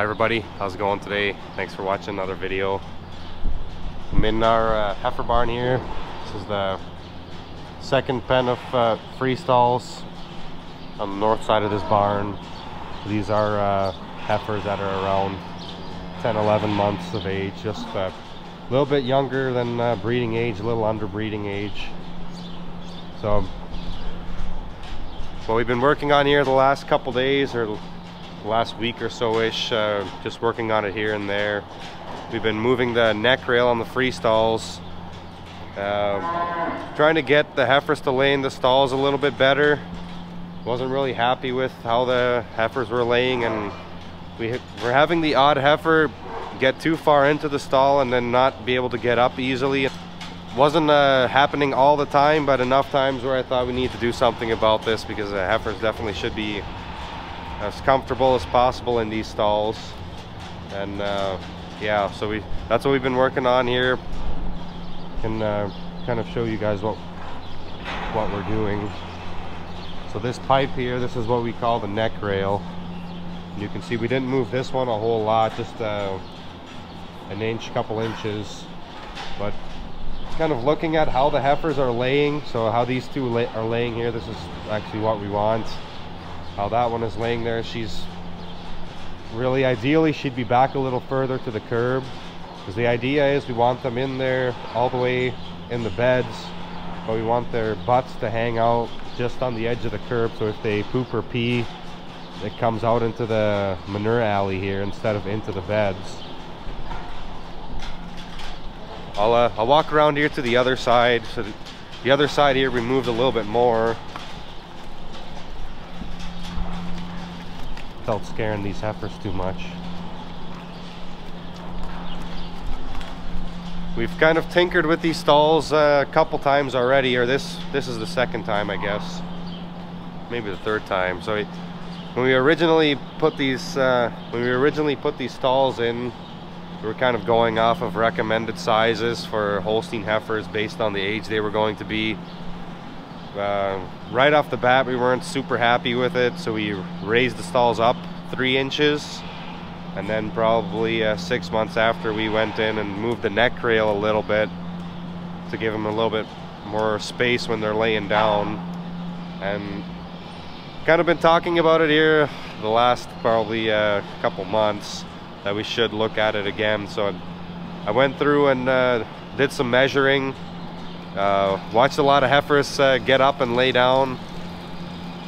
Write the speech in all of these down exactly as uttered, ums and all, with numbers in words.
Hi everybody, how's it going today? Thanks for watching another video. I'm in our uh, heifer barn here. This is the second pen of uh, freestalls on the north side of this barn. These are uh, heifers that are around ten eleven months of age, just a little bit younger than uh, breeding age, a little under breeding age. So what we've been working on here the last couple days, or last week or so ish, uh, just working on it here and there. We've been moving the neck rail on the freestalls, uh, trying to get the heifers to lay in the stalls a little bit better. Wasn't really happy with how the heifers were laying, and we were having the odd heifer get too far into the stall and then not be able to get up easily. It wasn't uh, happening all the time, but enough times where I thought we need to do something about this, because the heifers definitely should be as comfortable as possible in these stalls. And uh, yeah, so we that's what we've been working on here. Can uh, kind of show you guys what what we're doing. So this pipe here, this is what we call the neck rail. You can see we didn't move this one a whole lot, just uh, an inch, couple inches, but kind of looking at how the heifers are laying. So how these two la are laying here, this is actually what we want. How that one is laying there, she's really, ideally she'd be back a little further to the curb, because the idea is we want them in there all the way in the beds, but we want their butts to hang out just on the edge of the curb, so if they poop or pee, it comes out into the manure alley here instead of into the beds. I'll, uh, I'll walk around here to the other side. So the other side here we moved a little bit more. Felt scaring these heifers too much. We've kind of tinkered with these stalls uh, a couple times already, or this this is the second time, I guess, maybe the third time. So it, when we originally put these uh, when we originally put these stalls in, we were kind of going off of recommended sizes for Holstein heifers based on the age they were going to be. Uh, right off the bat, we weren't super happy with it, so we raised the stalls up three inches, and then probably uh, six months after, we went in and moved the neck rail a little bit to give them a little bit more space when they're laying down. And kind of been talking about it here the last probably uh, couple months that we should look at it again. So I went through and uh, did some measuring. Uh, watched a lot of heifers uh, get up and lay down,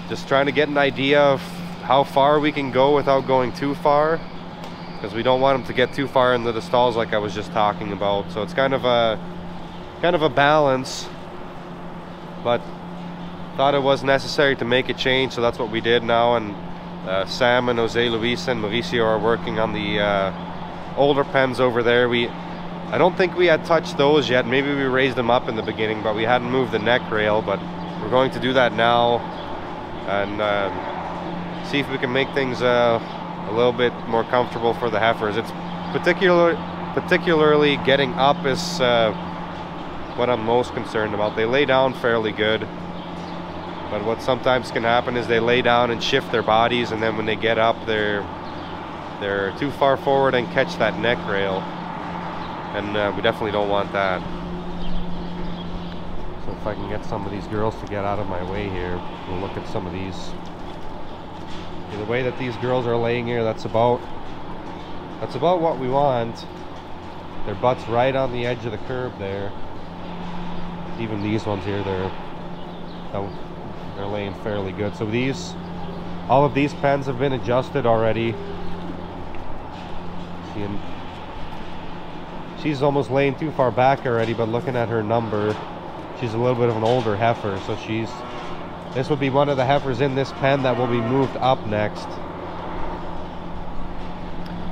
just trying to get an idea of how far we can go without going too far, because we don't want them to get too far into the stalls like I was just talking about. So it's kind of a kind of a balance, but thought it was necessary to make a change, so that's what we did now. And uh, Sam and Jose Luis and Mauricio are working on the uh, older pens over there. We I don't think we had touched those yet. Maybe we raised them up in the beginning, but we hadn't moved the neck rail, but we're going to do that now and uh, see if we can make things uh, a little bit more comfortable for the heifers. It's particular, particularly getting up is uh, what I'm most concerned about. They lay down fairly good, but what sometimes can happen is they lay down and shift their bodies, and then when they get up, they're, they're too far forward and catch that neck rail. And uh, we definitely don't want that. So if I can get some of these girls to get out of my way here, we'll look at some of these. The way that these girls are laying here, that's about that's about what we want. Their butts right on the edge of the curb there. Even these ones here, they're they're laying fairly good. So these, all of these pens have been adjusted already. Seeing. She's almost laying too far back already, but looking at her number, she's a little bit of an older heifer, so she's this would be one of the heifers in this pen that will be moved up next.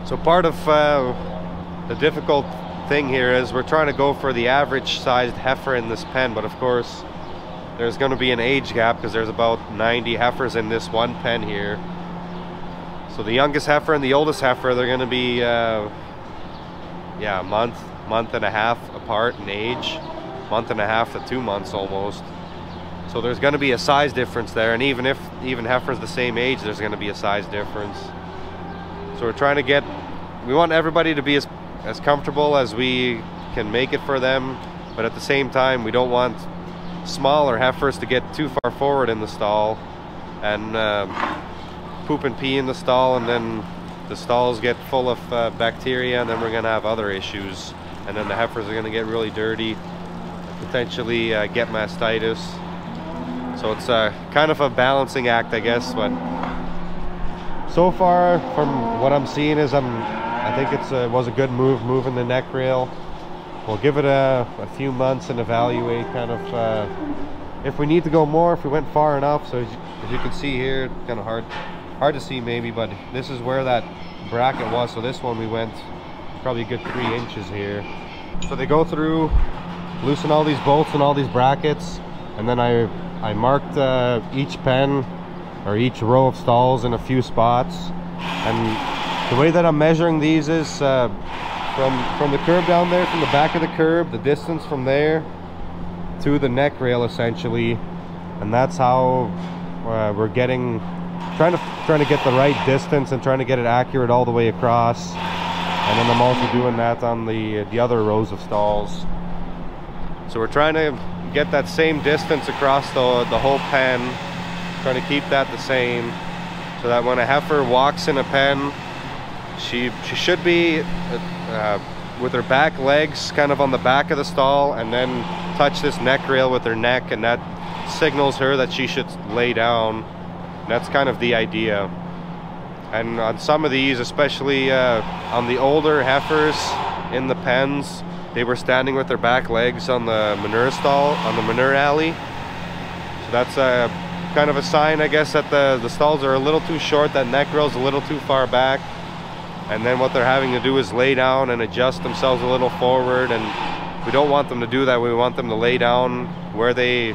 So part of uh, the difficult thing here is we're trying to go for the average sized heifer in this pen, but of course there's going to be an age gap, because there's about ninety heifers in this one pen here. So the youngest heifer and the oldest heifer, they're going to be uh, yeah, a month, month and a half apart in age, month and a half to two months almost. So there's going to be a size difference there, and even if even heifers the same age, there's going to be a size difference. So we're trying to get, we want everybody to be as, as comfortable as we can make it for them, but at the same time we don't want smaller heifers to get too far forward in the stall and uh, poop and pee in the stall, and then the stalls get full of uh, bacteria, and then we're gonna have other issues, and then the heifers are gonna get really dirty, potentially uh, get mastitis. So it's uh, kind of a balancing act, I guess, but so far from what I'm seeing is I'm I think it's a, it was a good move moving the neck rail. We'll give it a, a few months and evaluate kind of uh, if we need to go more, if we went far enough. So as you, as you can see here, kind of hard hard to see maybe, but this is where that bracket was. So this one we went probably a good three inches here. So they go through, loosen all these bolts and all these brackets, and then I I marked uh, each pen or each row of stalls in a few spots. And the way that I'm measuring these is uh, from from the curb down there, from the back of the curb, the distance from there to the neck rail essentially, and that's how uh, we're getting. Trying to, trying to get the right distance and trying to get it accurate all the way across. And then I'm also doing that on the, the other rows of stalls. So we're trying to get that same distance across the, the whole pen, trying to keep that the same, so that when a heifer walks in a pen, she, she should be uh, with her back legs kind of on the back of the stall, and then touch this neck rail with her neck, and that signals her that she should lay down. That's kind of the idea. And on some of these, especially uh, on the older heifers in the pens, they were standing with their back legs on the manure stall, on the manure alley. So that's a kind of a sign, I guess, that the, the stalls are a little too short, that neck rail's a little too far back. And then what they're having to do is lay down and adjust themselves a little forward. And we don't want them to do that. We want them to lay down where they,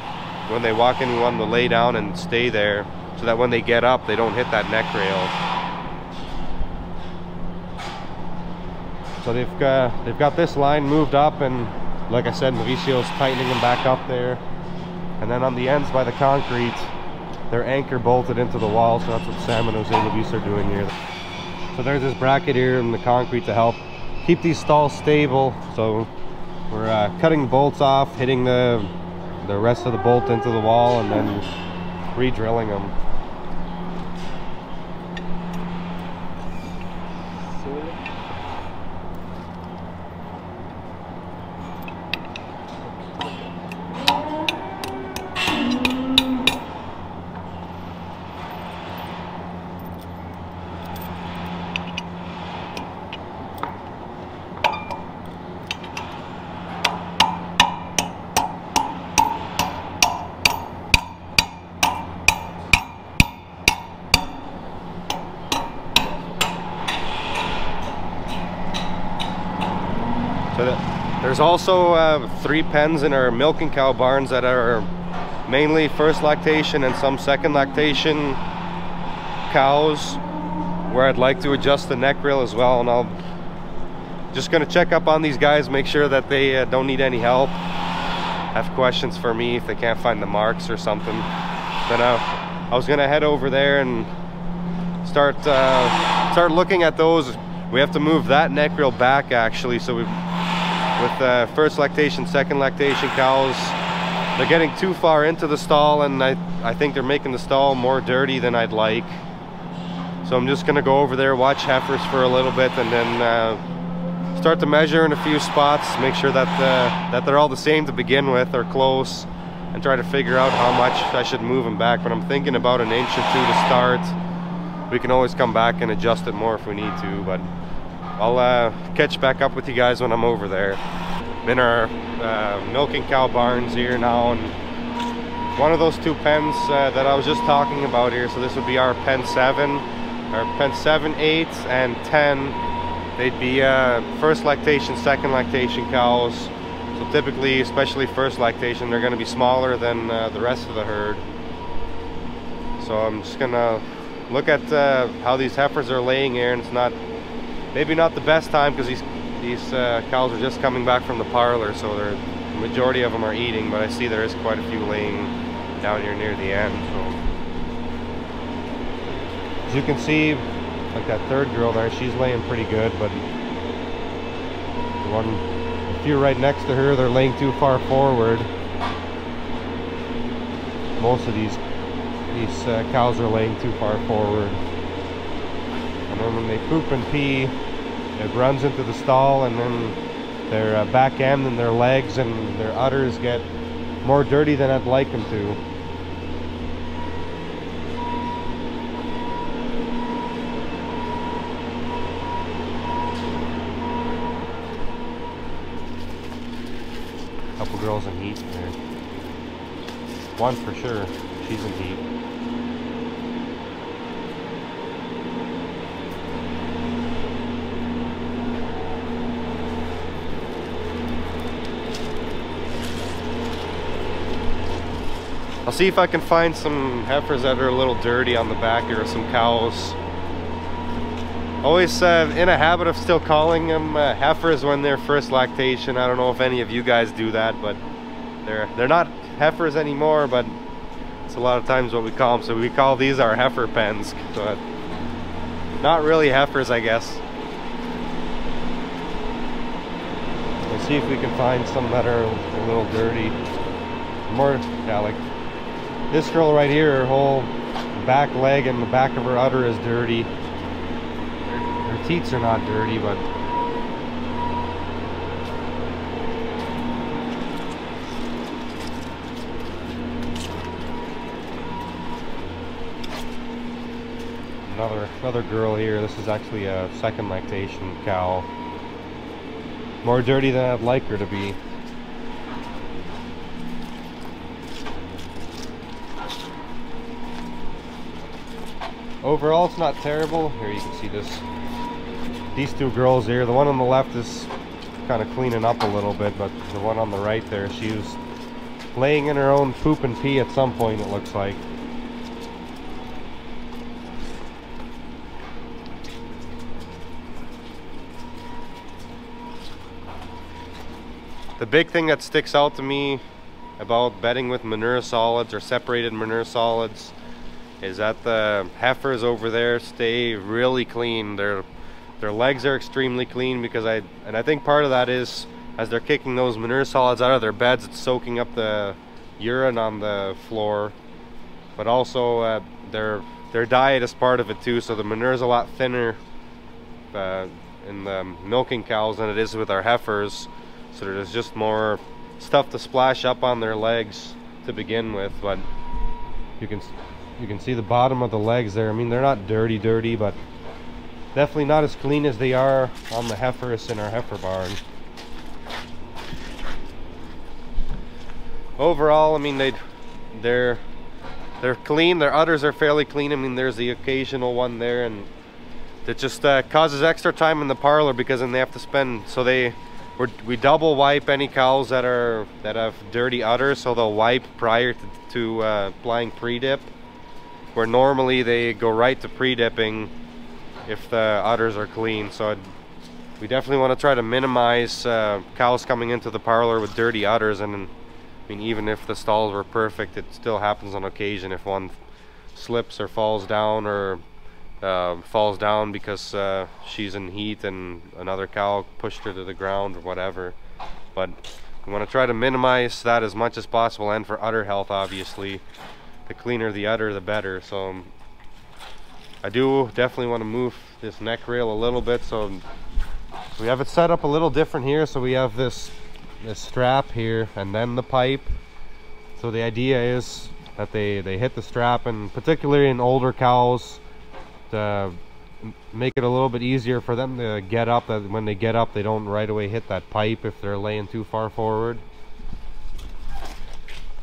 when they walk in, we want them to lay down and stay there, so that when they get up, they don't hit that neck rail. So they've got, they've got this line moved up, and like I said, Mauricio's tightening them back up there. And then on the ends by the concrete, they're anchor bolted into the wall, so that's what Sam and Jose Luis are doing here. So there's this bracket here in the concrete to help keep these stalls stable. So we're uh, cutting bolts off, hitting the, the rest of the bolt into the wall, and then re-drilling them. There's also uh, three pens in our milking cow barns that are mainly first lactation and some second lactation cows, where I'd like to adjust the neck rail as well. And I'm just gonna check up on these guys, make sure that they uh, don't need any help, have questions for me if they can't find the marks or something. Then uh, I was gonna head over there and start uh, start looking at those. We have to move that neck rail back actually, so we've with uh, first lactation, second lactation cows, they're getting too far into the stall, and I, I think they're making the stall more dirty than I'd like. So I'm just gonna go over there, watch heifers for a little bit, and then uh, start to measure in a few spots, make sure that, uh, that they're all the same to begin with, or close, and try to figure out how much I should move them back. But I'm thinking about an inch or two to start. We can always come back and adjust it more if we need to, but I'll uh, catch back up with you guys when I'm over there. I'm in our uh, milking cow barns here now, and one of those two pens uh, that I was just talking about here, so this would be our pen seven, our pen seven, eight, and ten. They'd be uh, first lactation, second lactation cows. So typically, especially first lactation, they're gonna be smaller than uh, the rest of the herd. So I'm just gonna look at uh, how these heifers are laying here, and it's not, maybe not the best time, because these, these uh, cows are just coming back from the parlor, so they're, the majority of them are eating, but I see there is quite a few laying down here near the end. So as you can see, Like that third girl there, she's laying pretty good, but the one, a few right next to her, they're laying too far forward. Most of these these uh, cows are laying too far forward, and then when they poop and pee, it runs into the stall, and then their uh, back end and their legs and their udders get more dirty than I'd like them to. Couple girls in heat there. One for sure, she's in heat. I'll see if I can find some heifers that are a little dirty on the back, or some cows. Always uh, in a habit of still calling them uh, heifers when they're first lactation. I don't know if any of you guys do that, but they're they're not heifers anymore, but it's a lot of times what we call them. So we call these our heifer pens, but not really heifers, I guess. We'll see if we can find some that are a little dirty. More, yeah, like this girl right here, her whole back leg and the back of her udder is dirty. Teats are not dirty, but another another girl here. This is actually a second lactation cow. More dirty than I'd like her to be. Overall, it's not terrible. Here you can see this. These two girls here, the one on the left is kind of cleaning up a little bit, but the one on the right there, she was laying in her own poop and pee at some point, it looks like. The big thing that sticks out to me about bedding with manure solids or separated manure solids is that the heifers over there stay really clean. They're Their legs are extremely clean, because I and I think part of that is as they're kicking those manure solids out of their beds, it's soaking up the urine on the floor, but also uh, their their diet is part of it too. So the manure is a lot thinner uh, in the milking cows than it is with our heifers, so there's just more stuff to splash up on their legs to begin with. But you can you can see the bottom of the legs there. I mean, they're not dirty dirty, but definitely not as clean as they are on the heifers in our heifer barn. Overall, I mean, they, they're they're clean. Their udders are fairly clean. I mean, there's the occasional one there, and it just uh, causes extra time in the parlor, because then they have to spend. So they we're, we double wipe any cows that are that have dirty udders. So they'll wipe prior to, to uh, applying pre-dip, where normally they go right to pre-dipping if the udders are clean. So I'd, we definitely want to try to minimize uh, cows coming into the parlor with dirty udders. And I mean, even if the stalls were perfect, it still happens on occasion if one slips or falls down, or uh, falls down because uh, she's in heat and another cow pushed her to the ground or whatever. But we want to try to minimize that as much as possible, and for udder health, obviously, the cleaner the udder, the better. So I do definitely want to move this neck rail a little bit. So we have it set up a little different here. So we have this this strap here, and then the pipe. So the idea is that they they hit the strap, and particularly in older cows, to make it a little bit easier for them to get up, that when they get up, they don't right away hit that pipe if they're laying too far forward.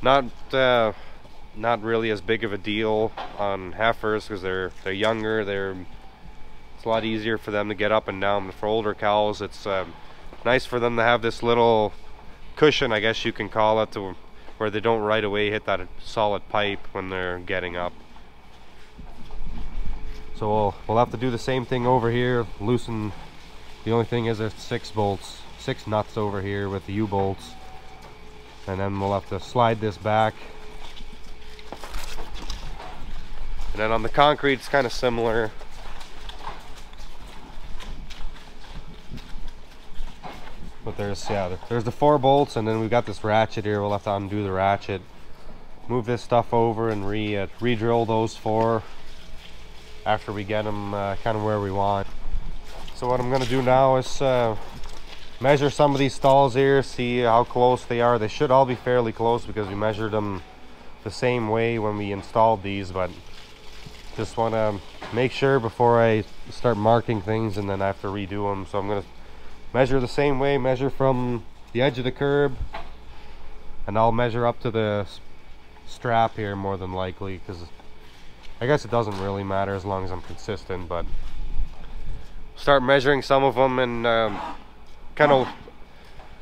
Not uh not really as big of a deal on heifers, because they're they're younger, they're it's a lot easier for them to get up and down. But for older cows, it's um, nice for them to have this little cushion, I guess you can call it, to where they don't right away hit that solid pipe when they're getting up. So we'll, we'll have to do the same thing over here, loosen. The only thing is there's six bolts six nuts over here with the U-bolts, and then we'll have to slide this back. And then on the concrete, it's kind of similar. But there's, yeah, there's the four bolts, and then we've got this ratchet here. We'll have to undo the ratchet, move this stuff over, and re uh, re-drill those four after we get them uh, kind of where we want. So what I'm going to do now is uh, measure some of these stalls here, see how close they are. They should all be fairly close because we measured them the same way when we installed these, but just want to make sure before I start marking things and then I have to redo them. So I'm going to measure the same way, measure from the edge of the curb, and I'll measure up to the strap here more than likely, because I guess it doesn't really matter as long as I'm consistent. But start measuring some of them and um, kind of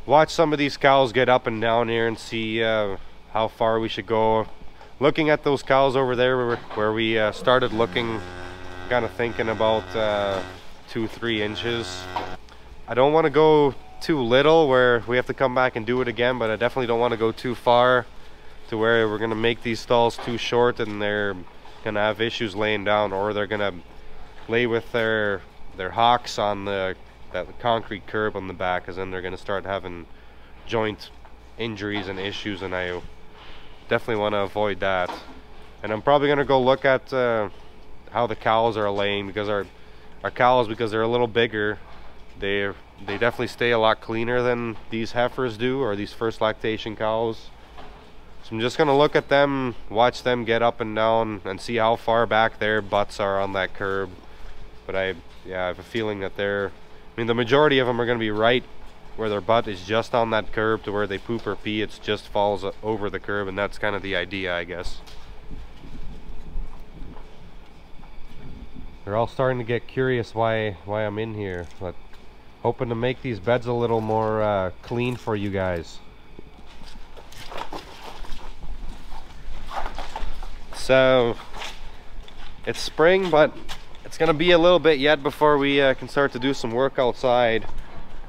watch some of these cowls get up and down here and see uh, how far we should go. Looking at those cowls over there where we uh, started looking, kind of thinking about uh, two, three inches. I don't want to go too little where we have to come back and do it again, but I definitely don't want to go too far to where we're going to make these stalls too short and they're going to have issues laying down, or they're going to lay with their their hocks on the that concrete curb on the back, because then they're going to start having joint injuries and issues, and I definitely want to avoid that. And I'm probably going to go look at uh, how the cowls are laying, because our, our cowls, because they're a little bigger, They they definitely stay a lot cleaner than these heifers do, or these first lactation cows. So I'm just gonna look at them, watch them get up and down, and see how far back their butts are on that curb. But I yeah I have a feeling that they're, I mean the majority of them are gonna be right where their butt is just on that curb, to where they poop or pee, it just falls over the curb, and that's kind of the idea, I guess. They're all starting to get curious why why I'm in here, but hoping to make these beds a little more uh, clean for you guys. So it's spring, but it's gonna be a little bit yet before we uh, can start to do some work outside.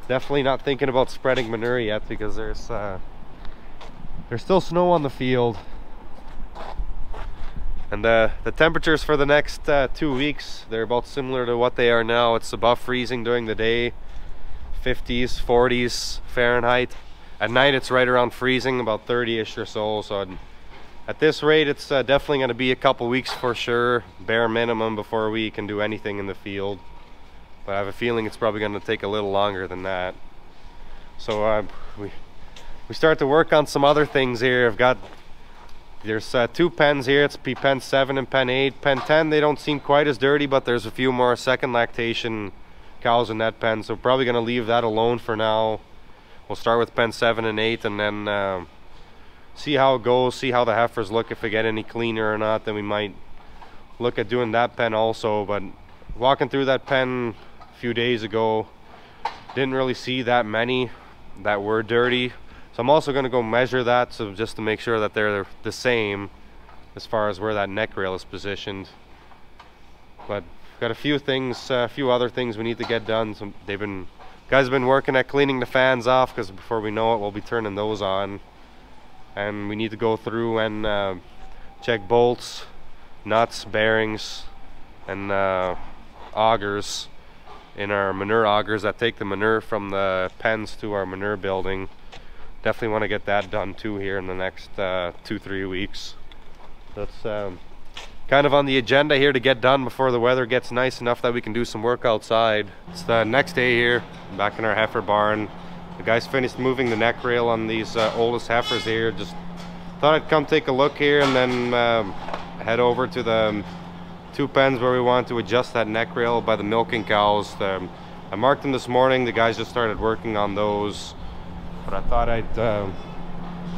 Definitely not thinking about spreading manure yet, because there's uh, there's still snow on the field, and uh, the temperatures for the next uh, two weeks they're about similar to what they are now. It's above freezing during the day, fifties, forties Fahrenheit. At night it's right around freezing, about thirty-ish or so. So I'd, at this rate it's uh, definitely going to be a couple weeks for sure, bare minimum, before we can do anything in the field. But I have a feeling it's probably going to take a little longer than that. So uh, we, we start to work on some other things here. I've got There's uh, two pens here. It's pen seven and pen eight. Pen ten, they don't seem quite as dirty, but there's a few more second lactation cows in that pen, so probably going to leave that alone for now. We'll start with pen seven and eight, and then uh, see how it goes, see how the heifers look. If they get any cleaner or not, then we might look at doing that pen also. But walking through that pen a few days ago, didn't really see that many that were dirty. So I'm also going to go measure that, so just to make sure that they're the same as far as where that neck rail is positioned. But got a few things, a uh, few other things we need to get done. So they've been, guys have been working at cleaning the fans off, because before we know it, we'll be turning those on. And we need to go through and uh, check bolts, nuts, bearings, and uh, augers in our manure augers that take the manure from the pens to our manure building. Definitely want to get that done too here in the next uh, two, three weeks. That's um, kind of on the agenda here to get done before the weather gets nice enough that we can do some work outside. It's the next day here, back in our heifer barn. The guys finished moving the neck rail on these uh, oldest heifers here. Just thought I'd come take a look here and then um, head over to the two pens where we want to adjust that neck rail by the milking cows. The, I marked them this morning. The guys just started working on those. But I thought I'd uh,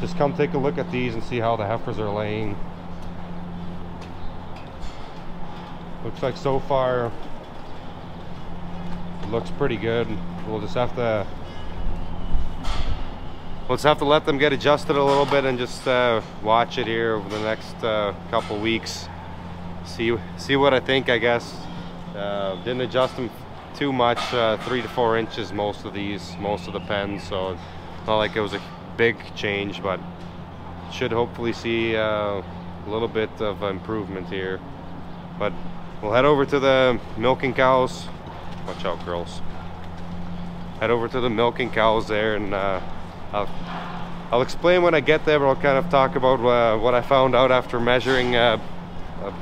just come take a look at these and see how the heifers are laying. Looks like so far it looks pretty good. We'll just have to we'll just have to let them get adjusted a little bit and just uh, watch it here over the next uh, couple weeks. See see what I think, I guess. Uh, didn't adjust them too much, uh, three to four inches most of these, most of the pens. So. Not like it was a big change, but should hopefully see uh, a little bit of improvement here. But we'll head over to the milking cows. Watch out, girls. head over to the milking cows there, and uh, I'll, I'll explain when I get there, but I'll kind of talk about uh, what I found out after measuring uh, a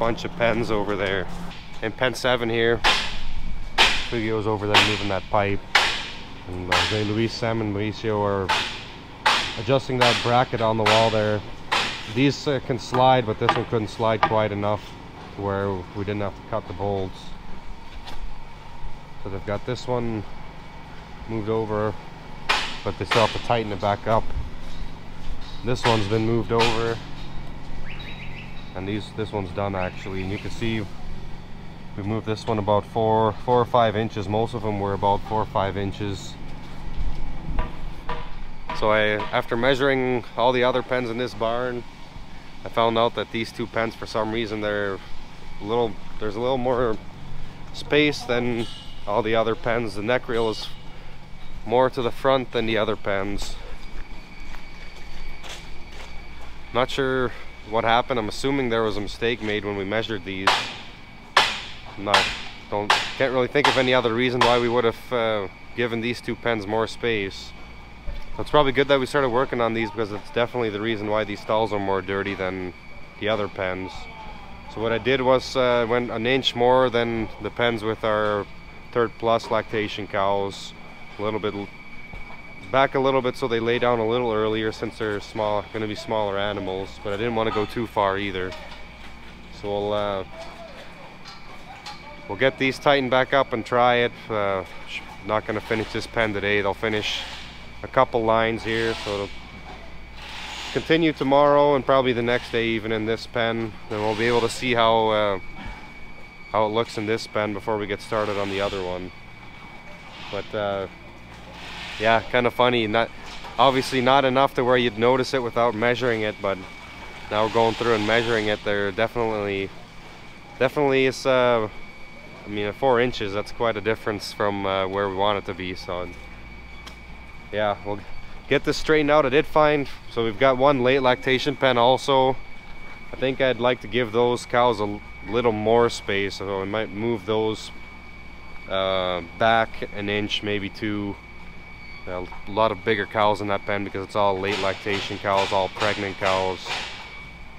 bunch of pens over there. In pen seven here, Fugio's over there moving that pipe, and Jose Luis, Sam and Mauricio are adjusting that bracket on the wall there. These uh, can slide, but this one couldn't slide quite enough where we didn't have to cut the bolts. So they've got this one moved over, but they still have to tighten it back up. This one's been moved over, and these this one's done actually. And you can see we moved this one about four four or five inches. Most of them were about four or five inches. So I, after measuring all the other pens in this barn, I found out that these two pens, for some reason, they're a little, there's a little more space than all the other pens. The neck reel is more to the front than the other pens. Not sure what happened. I'm assuming there was a mistake made when we measured these. Not, don't, can't really think of any other reason why we would have uh, given these two pens more space. It's probably good that we started working on these, because it's definitely the reason why these stalls are more dirty than the other pens. So what I did was uh, went an inch more than the pens with our third plus lactation cows, a little bit back a little bit so they lay down a little earlier, since they're small, going to be smaller animals, but I didn't want to go too far either. So we'll uh, we'll get these tightened back up and try it. Uh, not going to finish this pen today. They'll finish a couple lines here, so it'll continue tomorrow and probably the next day even in this pen. Then we'll be able to see how uh, how it looks in this pen before we get started on the other one. But uh, yeah, kind of funny. Not obviously not enough to where you'd notice it without measuring it, but now we're going through and measuring it. There definitely, definitely is. Uh, I mean, four inches. That's quite a difference from uh, where we want it to be. So. Yeah, we'll get this straightened out. I did find, so we've got one late lactation pen also. I think I'd like to give those cows a little more space, so I might move those uh, back an inch, maybe two. A lot of bigger cows in that pen because it's all late lactation cows, all pregnant cows.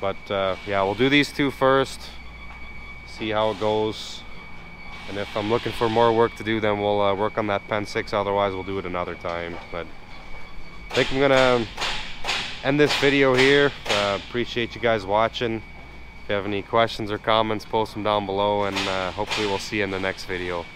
But uh, yeah, we'll do these two first, see how it goes. And if I'm looking for more work to do, then we'll uh, work on that pen six. Otherwise, we'll do it another time. But I think I'm gonna end this video here. Uh, appreciate you guys watching. If you have any questions or comments, post them down below, and uh, hopefully we'll see you in the next video.